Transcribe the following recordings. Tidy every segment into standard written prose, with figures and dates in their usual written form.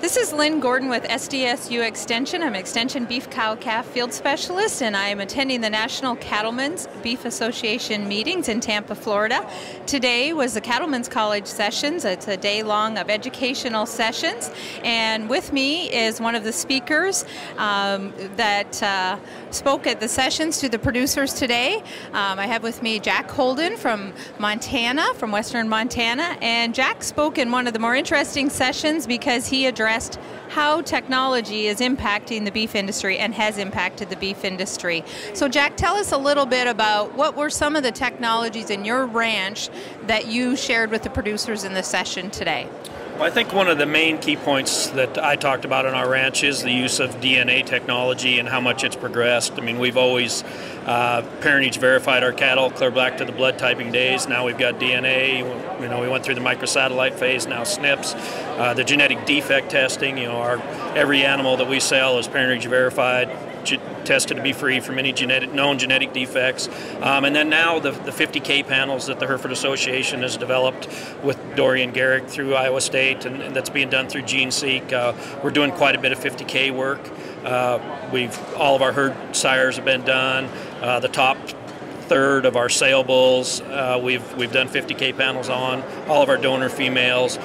This is Lynn Gordon with SDSU Extension. I'm Extension Beef Cow Calf Field Specialist, and I am attending the National Cattlemen's Beef Association meetings in Tampa, Florida. Today was the Cattlemen's College sessions. It's a day long of educational sessions, and with me is one of the speakers that spoke at the sessions to the producers today. I have with me Jack Holden from Montana, from Western Montana, and Jack spoke in one of the more interesting sessions because he addressed how technology is impacting the beef industry and has impacted the beef industry. So Jack, tell us a little bit about what were some of the technologies in your ranch that you shared with the producers in the session today. Well, I think one of the main key points that I talked about on our ranch is the use of DNA technology and how much it's progressed. I mean, we've always parentage verified our cattle clear back to the blood typing days. Now we've got DNA. You know, we went through the microsatellite phase, now SNPs, the genetic defect testing. You know, every animal that we sell is parentage verified, tested to be free from any known genetic defects. And then now the 50K panels that the Hereford Association has developed with Dorian Garrick through Iowa State, and that's being done through GeneSeek. We're doing quite a bit of 50K work. All of our herd sires have been done. The top third of our sale bulls, we've done 50K panels on all of our donor females.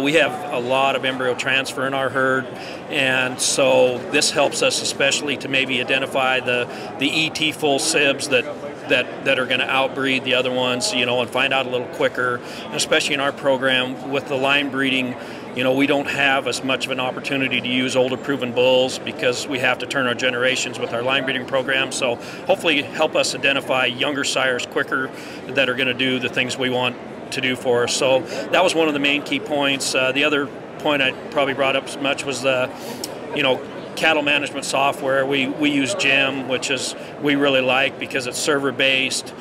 We have a lot of embryo transfer in our herd, and so this helps us especially to maybe identify the ET full sibs that are going to outbreed the other ones, you know, and find out a little quicker. And especially in our program with the line breeding, you know, we don't have as much of an opportunity to use older proven bulls because we have to turn our generations with our line breeding program. So hopefully help us identify younger sires quicker that are going to do the things we want to do for us. So that was one of the main key points. The other point I probably brought up as much was, you know, cattle management software. We use GEM, which is we really like because it's server based.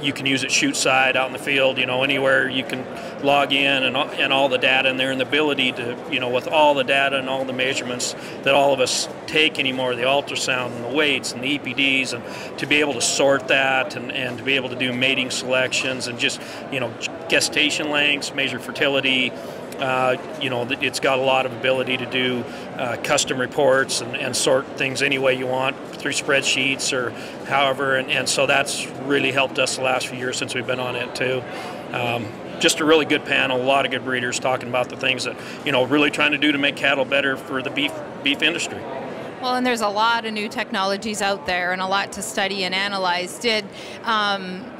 You can use it shoot side out in the field, you know, anywhere you can log in and all the data in there, and the ability to, you know, with all the data and all the measurements that all of us take anymore, the ultrasound and the weights and the EPDs, and to be able to sort that and to be able to do mating selections and just, you know, gestation lengths, measure fertility. You know, it's got a lot of ability to do custom reports and sort things any way you want through spreadsheets or however, and so that's really helped us the last few years since we've been on it too. Just a really good panel, a lot of good breeders talking about the things that, you know, really trying to do to make cattle better for the beef industry. Well, and there's a lot of new technologies out there and a lot to study and analyze.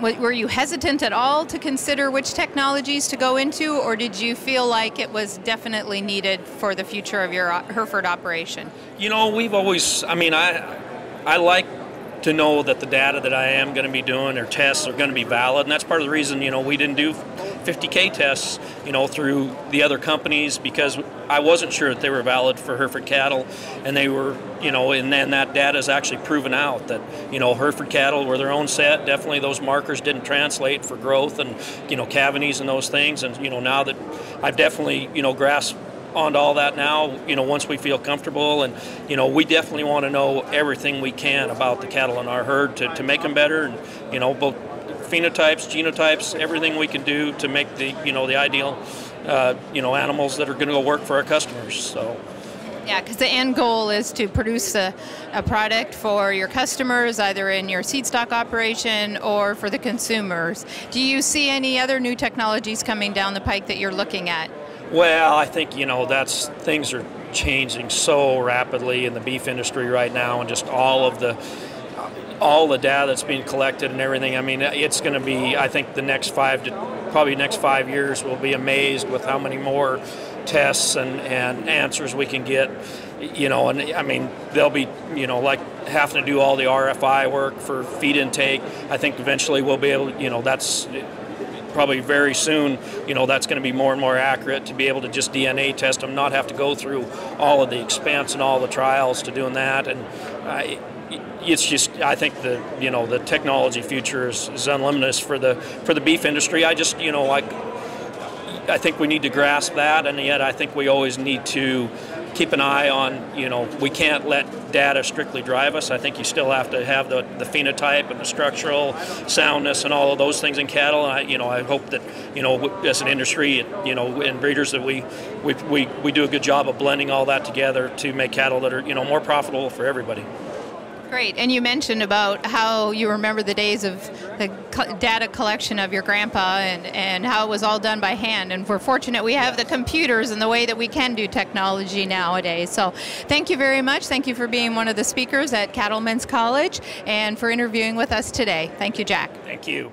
Were you hesitant at all to consider which technologies to go into, or did you feel like it was definitely needed for the future of your Hereford operation? You know, we've always, I mean, I like to know that the data that I am going to be doing or tests are going to be valid, and that's part of the reason, you know, we didn't do 50K tests, you know, through the other companies because I wasn't sure that they were valid for Hereford cattle, and they were, you know, and then that data is actually proven out that, you know, Hereford cattle were their own set. Definitely those markers didn't translate for growth and, you know, cavities and those things, and, you know, now that I've definitely, you know, grasped onto all that now, you know, once we feel comfortable, and, you know, we definitely want to know everything we can about the cattle in our herd to make them better, and, you know, both phenotypes, genotypes, everything we can do to make the, you know, the ideal, you know, animals that are going to go work for our customers. So, yeah, because the end goal is to produce a product for your customers, either in your seed stock operation or for the consumers. Do you see any other new technologies coming down the pike that you're looking at? Well, I think, you know, things are changing so rapidly in the beef industry right now, and just all the data that's being collected and everything. I mean, it's going to be, I think the next probably next 5 years we'll be amazed with how many more tests and answers we can get, you know, and I mean, they'll be, you know, like having to do all the RFI work for feed intake. I think eventually we'll be able to, you know, that's probably very soon, you know, that's going to be more and more accurate to be able to just DNA test them, not have to go through all of the expense and all the trials to doing that. And it's just, I think the, you know, the technology future is unlimited for the beef industry. I just, you know, I think we need to grasp that, and yet I think we always need to keep an eye on, you know, we can't let data strictly drive us. I think you still have to have the phenotype and the structural soundness and all of those things in cattle. And I hope that, as an industry, and breeders, that we do a good job of blending all that together to make cattle that are, more profitable for everybody. Great. And you mentioned about how you remember the days of the data collection of your grandpa and how it was all done by hand. And we're fortunate we have the computers and the way that we can do technology nowadays. So thank you very much. Thank you for being one of the speakers at Cattlemen's College and for interviewing with us today. Thank you, Jack. Thank you.